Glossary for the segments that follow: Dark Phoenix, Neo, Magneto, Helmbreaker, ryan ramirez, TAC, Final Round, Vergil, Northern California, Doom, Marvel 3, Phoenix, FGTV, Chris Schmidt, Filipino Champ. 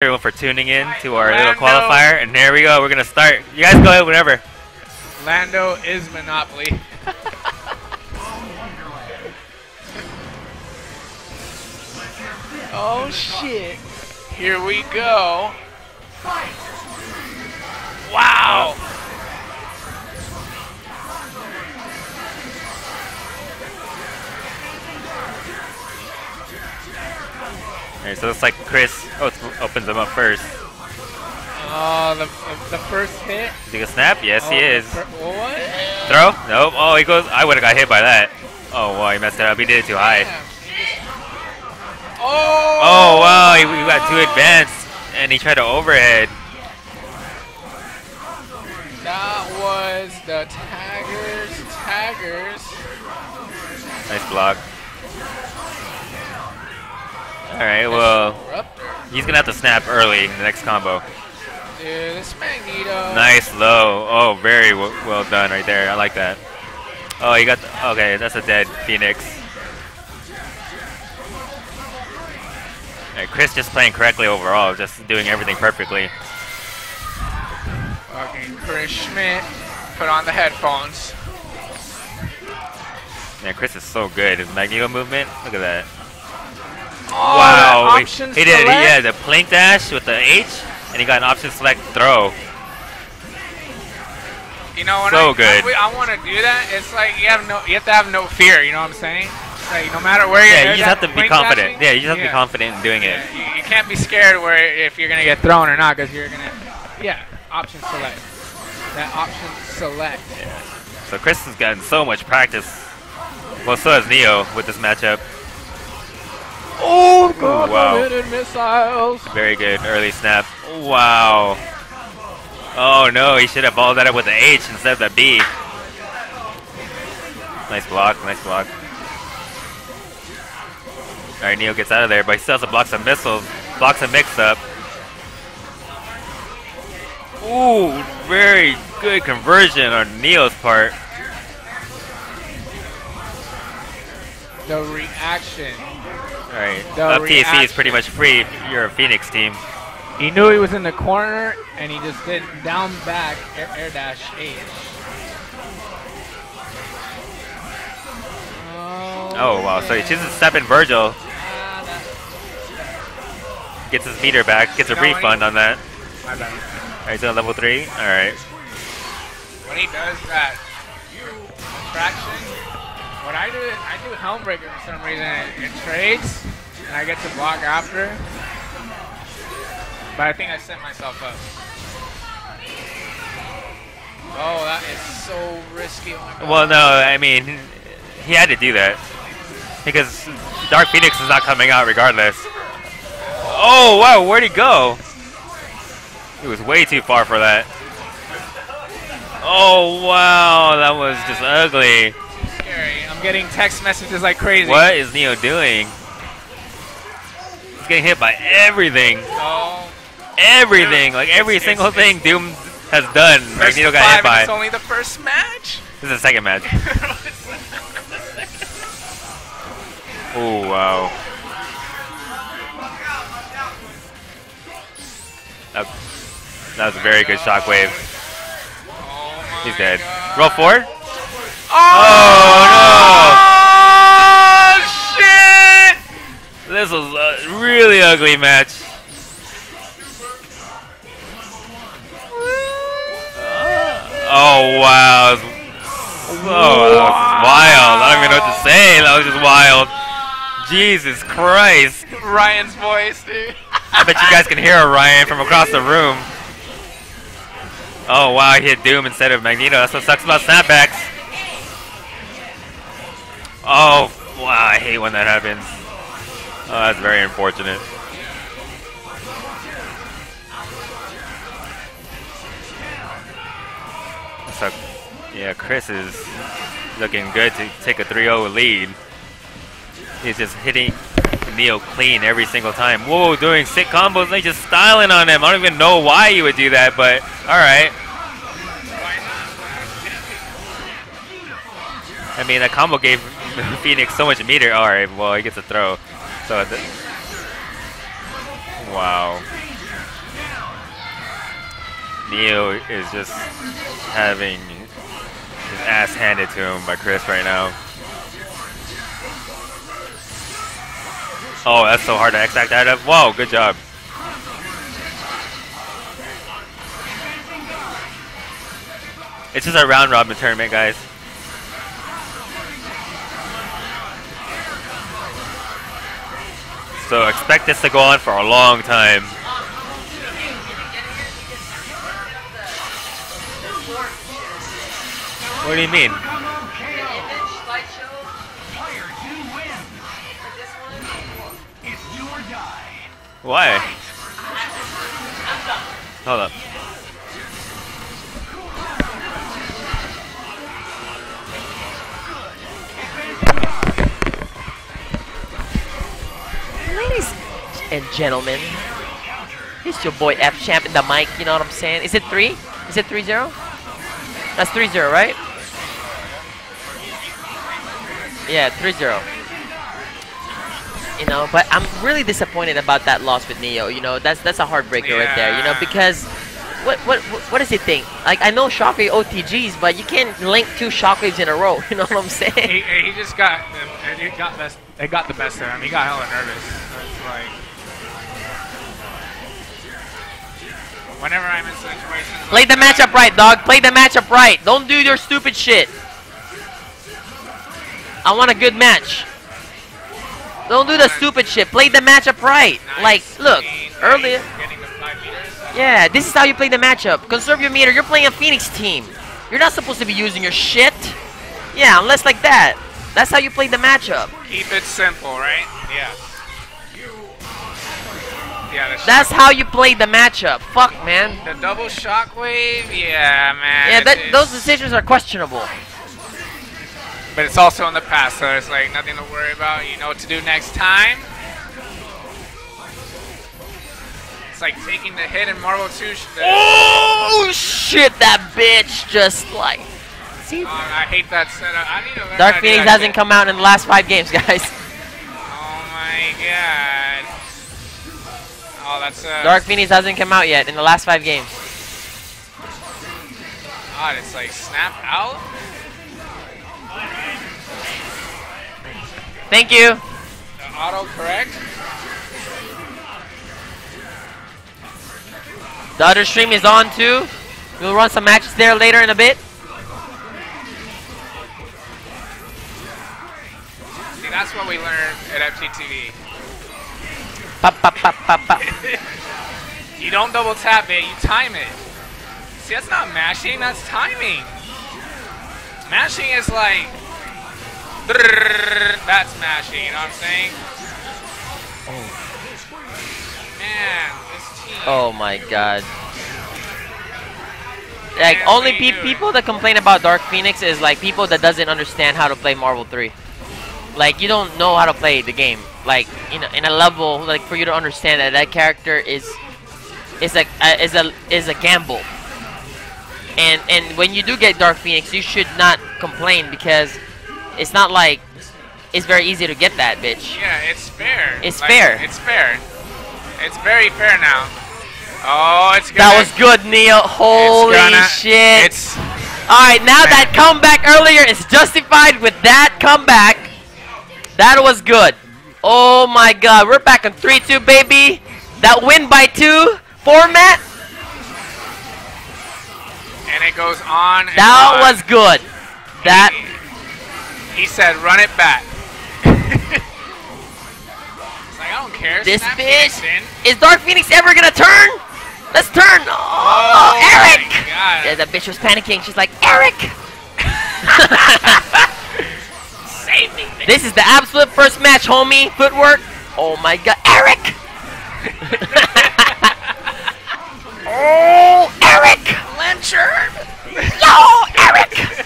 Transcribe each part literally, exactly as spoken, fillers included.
Everyone for tuning in to our Lando. little qualifier, and there we go. We're gonna start. You guys go ahead whenever. Lando is Monopoly. Oh shit! Here we go. Wow. So it looks like Chris opens him up first. Oh, the, the first hit? Is he gonna snap? Yes, oh, he is. What? Throw? Nope. Oh, he goes. I would have got hit by that. Oh, wow, he messed it up. He did it too high. Oh! Oh, wow, he, he got too advanced, and he tried to overhead. That was the taggers, taggers. Nice block. Alright, well, he's going to have to snap early in the next combo. Dude, this Magneto. Nice low. Oh, very w well done right there. I like that. Oh, he got the, okay, that's a dead Phoenix. Alright, Chris just playing correctly overall, just doing everything perfectly. Fucking Chris Schmidt. Put on the headphones. Man, Chris is so good. His Magneto movement, look at that. Oh, wow, he, he did. He had the plink dash with the H, and he got an option select throw. You know, when so I, good. I, I want to do that. It's like you have no, you have to have no fear. You know what I'm saying? It's like no matter where yeah, you're, you just have to be confident. Dashing, yeah, you just have yeah. to be confident in doing yeah. it. You, you can't be scared where if you're gonna get thrown or not, because you're gonna, yeah, option select. That option select. Yeah. So Chris has gotten so much practice. Well, so has Neo with this matchup. Oh, God, wow. Missiles. Very good early snap. Wow. Oh, no, he should have balled that up with an H instead of a B. Nice block, nice block. All right, Neo gets out of there, but he still has to block some missiles. Blocks a mix-up. Ooh, very good conversion on Neo's part. The reaction. Alright, up T A C is pretty much free if you're a Phoenix team. He knew he was in the corner, and he just did down back air, air dash H. Oh, oh wow, so he chooses to step in Vergil. Gets his meter back, gets a no, refund on that. Alright, he's on level three. Alright. When he does that, attraction. What I do, I do Helmbreaker for some reason. It, it trades, and I get to block after. But I think I set myself up. Oh, that is so risky. Oh well, no, I mean, he had to do that. Because Dark Phoenix is not coming out regardless. Oh, wow, where'd he go? He was way too far for that. Oh, wow, that was just ugly. I'm getting text messages like crazy. What is Neo doing? He's getting hit by everything. Oh. Everything. Like every it's, single it's, thing it's Doom has done, Magneto got hit by. It's only the first match? This is the second match. Oh, wow. That, that was a very good shockwave. Oh He's dead. God. Roll forward. Oh, oh no! Shit! This was a really ugly match. Oh wow! Oh, wow. That was wild. I don't even know what to say. That was just wild. Jesus Christ! Ryan's voice, dude. I bet you guys can hear Ryan from across the room. Oh wow! He hit Doom instead of Magneto. That's what sucks about snapbacks. Oh, wow, I hate when that happens. Oh, that's very unfortunate. So, yeah, Chris is looking good to take a three oh lead. He's just hitting Neo clean every single time. Whoa, doing sick combos, they just styling on him. I don't even know why you would do that, but all right. I mean, that combo gave Phoenix so much meter. All right, well, he gets a throw. So, wow. Neo is just having his ass handed to him by Chris right now. Oh, that's so hard to exact that up. Whoa, good job. It's just a round robin tournament, guys. So expect this to go on for a long time. What do you mean? Why? Hold up. Ladies and gentlemen, it's your boy F Champ in the mic, you know what I'm saying? Is it three? Is it three zero? That's three zero, right? Yeah, three zero. You know, but I'm really disappointed about that loss with Neo, you know, that's that's a heartbreaker yeah. right there, you know, because what what what does he think? Like, I know Shockwave O T Gs, but you can't link two shockwaves in a row, you know what I'm saying? He, he just got it got best it got the best of him. He got hella nervous. It's like whenever I'm in situations like Play the that, matchup right, dog. Play the matchup right. Don't do your stupid shit. I want a good match. Don't do the stupid shit. Play the matchup right. Nice. Like, look, earlier. Yeah, this is how you play the matchup. Conserve your meter. You're playing a Phoenix team. You're not supposed to be using your shit. Yeah, unless like that. That's how you play the matchup. Keep it simple, right? Yeah. Yeah, that's, that's how you play the matchup. Fuck, man. The double shockwave? Yeah, man. Yeah, that, those decisions are questionable. But it's also in the past, so it's like nothing to worry about. You know what to do next time. It's like taking the hit in Marvel two. Oh, shit, that bitch just like... See? Uh, I hate that setup. I need to learn Dark Phoenix hasn't shit. come out in the last five games, guys. Oh, my God. Oh, that's... Uh, Dark Phoenix hasn't come out yet in the last five games. God, it's like snap out? Thank you. The auto correct. The other stream is on too. We'll run some matches there later in a bit. See, that's what we learned at F G T V. Pop, pop, pop, pop, pop. You don't double tap it. You time it. See, that's not mashing. That's timing. Mashing is like. That's mashing, you know what I'm saying? Oh. Man, this team. Oh my god. Like, Man, only pe people that complain about Dark Phoenix is like people that doesn't understand how to play Marvel three. Like, you don't know how to play the game. Like, you know, in a level, like, for you to understand that that character is is a uh, is a is a gamble. And and when you do get Dark Phoenix, you should not complain because it's not like it's very easy to get that, bitch. Yeah, it's fair. It's like, fair. It's fair. It's very fair now. Oh, it's good. That was good, Neo. Holy it's gonna, shit. It's All right, now man. that comeback earlier is justified with that comeback. That was good. Oh, my God. We're back on three two, baby. That win by two format. And it goes on and That on. was good. That... Hey. He said, run it back. It's like, I don't care. This Snap bitch. Is Dark Phoenix ever going to turn? Let's turn. Oh, oh Eric. Yeah, that bitch was panicking. She's like, Eric. Save me. Bitch. This is the absolute first match, homie. Footwork. Oh, my God. Eric. Oh, Eric. Lynchard. Yo, Eric.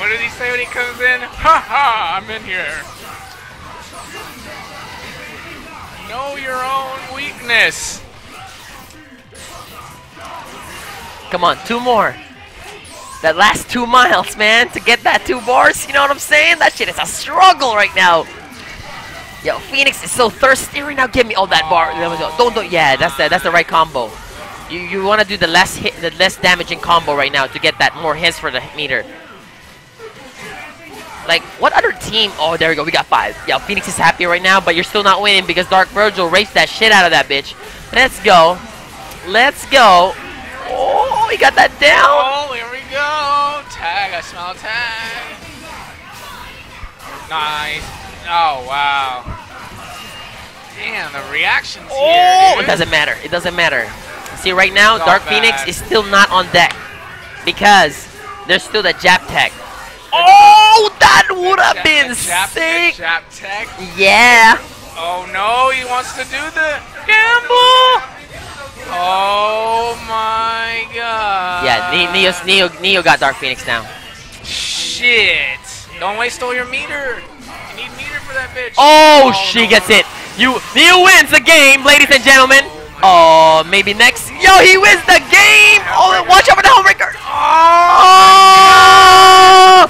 What does he say when he comes in? Ha ha, I'm in here. Know your own weakness. Come on, two more. That last two miles, man, to get that two bars, you know what I'm saying? That shit is a struggle right now. Yo, Phoenix is so thirsty right now. Give me all that bar. Don't, don't, yeah, that's the, that's the right combo. You you want to do the less hit, the less damaging combo right now to get that more hits for the meter. Like, what other team? Oh, there we go. We got five. Yeah, Phoenix is happy right now, but you're still not winning because Dark Vergil raced that shit out of that bitch. Let's go. Let's go. Oh, he got that down. Oh, here we go. Tag. I smell tag. Nice. Oh, wow. Damn, the reactions oh, here. Oh, it doesn't matter. It doesn't matter. See, right now, Dark bad. Phoenix is still not on deck because there's still the jab tech. Oh, that would have been sick. Jab tech. Yeah. Oh no, he wants to do the gamble. Oh my god. Yeah, Neo, Neo, Neo got Dark Phoenix now. Shit. Don't waste all your meter. You need meter for that bitch. Oh, oh she no, gets no. it. You, Neo wins the game, ladies and gentlemen. Oh, maybe next. Yo, he wins the game. Oh, watch out for the homewrecker. Oh,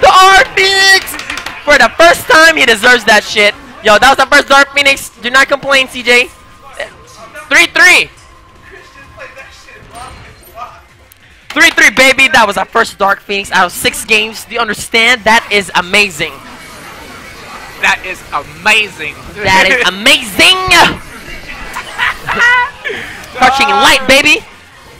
Dark Phoenix. For the first time, he deserves that shit. Yo, that was the first Dark Phoenix. Do not complain, C J. three three. three three, baby. That was our first Dark Phoenix out of six games. Do you understand? That is amazing. That is amazing. That is amazing. Crouching light, baby.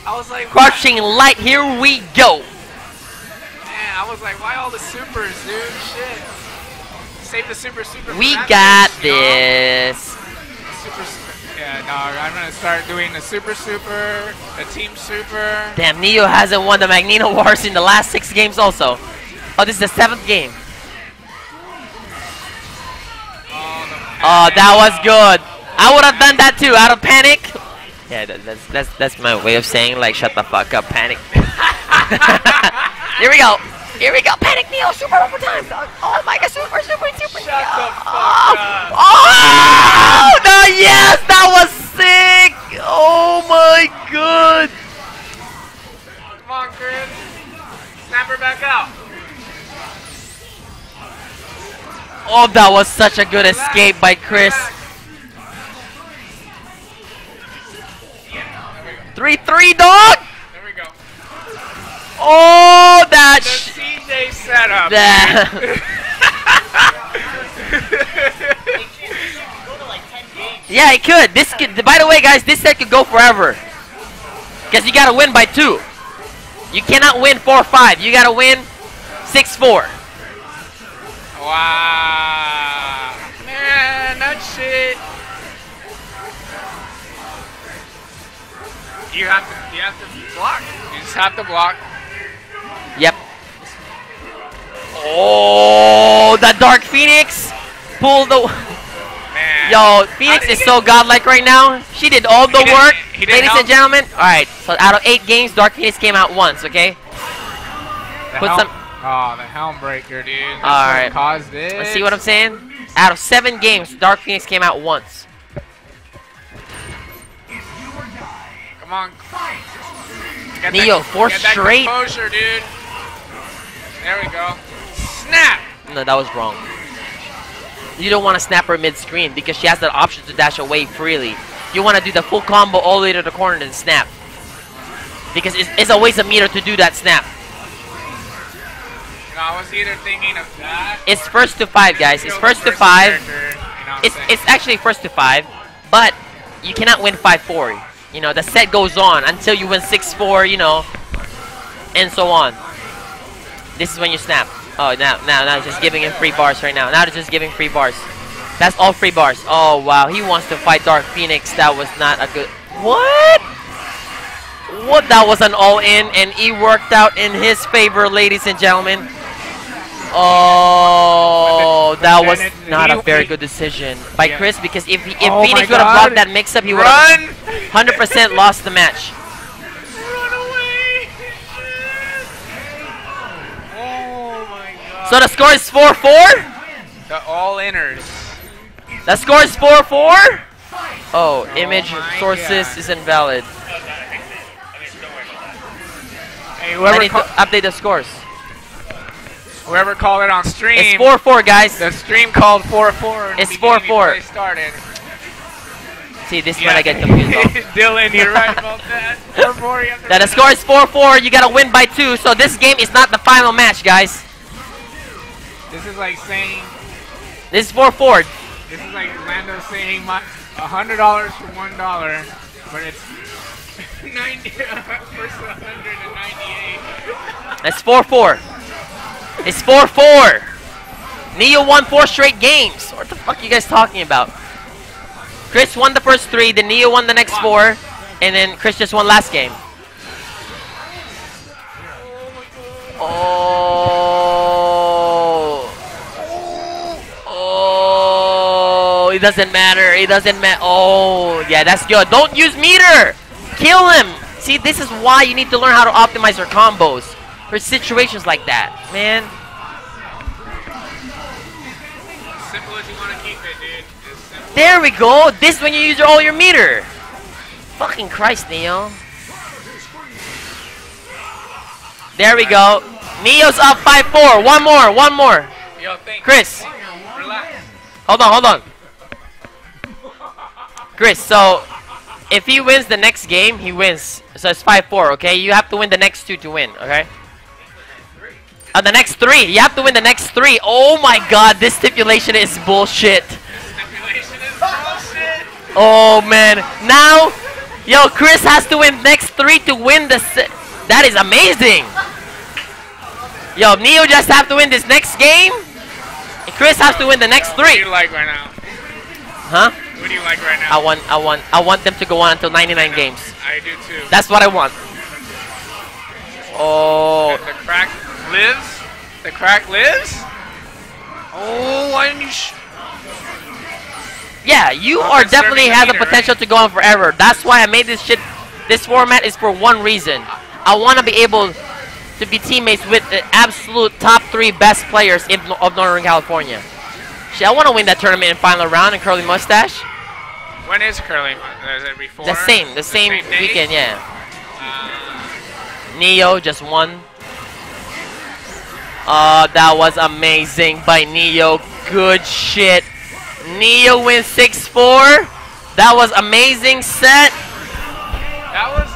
I was like, crouching light. Here we go. Man, I was like, why all the supers, dude? Shit. Save the super super. We got this. Super, yeah, no, I'm gonna start doing the super super, the team super. Damn, Neo hasn't won the Magneto Wars in the last six games, also. Oh, this is the seventh game. Oh, that was good. I would have done that too, out of panic. Yeah, that, that's that's that's my way of saying like, shut the fuck up, panic. Here we go, here we go, panic, Neo, super overtime. Oh my god, super, super, super. Shut Neo. the fuck oh. up. Oh no, yes, that was sick. Oh my god. Come on, Chris. Snap her back out. Oh, that was such a good Relax. escape by Chris. Relax. three three, dog! There we go. Oh, that shit. C J setup. Yeah, it could. This could. By the way, guys, this set could go forever. Because you gotta win by two. You cannot win four five. You gotta win six four. Wow. Man, that shit. You have to, you have to block. You just have to block. Yep. Oh, the Dark Phoenix pulled the. Man. Yo, Phoenix is so godlike right now. She did all the he work, didn't, didn't ladies help. and gentlemen. All right, so out of eight games, Dark Phoenix came out once. Okay. The Put some. Oh, the helm breaker, dude. That's all right. Caused this. Let's see what I'm saying. Out of seven games, Dark Phoenix came out once. Come on. Get Neo, that, four get straight. That composure, dude. There we go. Snap! No, that was wrong. You don't want to snap her mid-screen because she has the option to dash away freely. You want to do the full combo all the way to the corner and snap. Because it's, it's a waste of meter to do that snap. You know, I was either thinking of that. It's first to five, guys. It's first to five. You know it's, it's actually first to five, but you cannot win five four. You know, the set goes on until you win six four, you know, and so on. This is when you snap. Oh, now, now, now it's just giving him free bars right now. Now it's just giving free bars. That's all free bars. Oh, wow. He wants to fight Dark Phoenix. That was not a good... What? What? That was an all-in, and he worked out in his favor, ladies and gentlemen. Oh, that was not a very good decision by yeah. Chris, because if he, if oh Phoenix would have blocked that mix-up, he would have one hundred percent lost the match. Run away. Oh my god. So the score is four four? The all-inners. The score is four four? Oh, image oh sources god. is invalid. Hey, I need to update the scores. Whoever called it on stream. It's four four, guys. The stream called four four. It's four four. They started. See, this yeah. is when I get confused. Dylan, you're right about that. four four, you have to now the score is four four. You gotta win by two. So this game is not the final match, guys. This is like saying. This is four four. This is like Lando saying my one hundred dollars for one dollar, but it's ninety versus one hundred ninety-eight. That's four four. It's four four. Neo won four straight games. What the fuck are you guys talking about? Chris won the first three, then Neo won the next four, and then Chris just won last game. Oh. Oh. It doesn't matter. It doesn't matter. Oh, yeah, that's good. Don't use meter. Kill him. See, this is why you need to learn how to optimize your combos for situations like that, man. Simple as you want to keep it, dude. There we go! This when you use your, all your meter! Fucking Christ, Neo. There we go. Neo's up five four. One more, one more. Yo, Chris. Relax. Hold on, hold on. Chris, so if he wins the next game, he wins. So it's five four, okay? You have to win the next two to win, okay? Uh, the next three. You have to win the next three. Oh my god, this stipulation is bullshit. Oh man, now, yo, Chris has to win next three to win the si that is amazing. Yo, Neo just have to win this next game, and Chris has to win the next three. What do you like right now? Huh? What do you like right now? I want, I want, I want them to go on until ninety-nine games. I do too. That's what I want. Oh. The crack lives. The crack lives. Oh, why didn't you? Sh Yeah, you oh, are definitely have the potential right? to go on forever. That's why I made this shit. This format is for one reason. I want to be able to be teammates with the absolute top three best players in, of Northern California. Shit, I want to win that tournament in Final Round and Curly Mustache. When is Curly Mustache? Is it before? The same, the, the same, same weekend, yeah. Uh, Neo just won. Uh, that was amazing by Neo. Good shit. Neo wins six four. That was amazing set. That was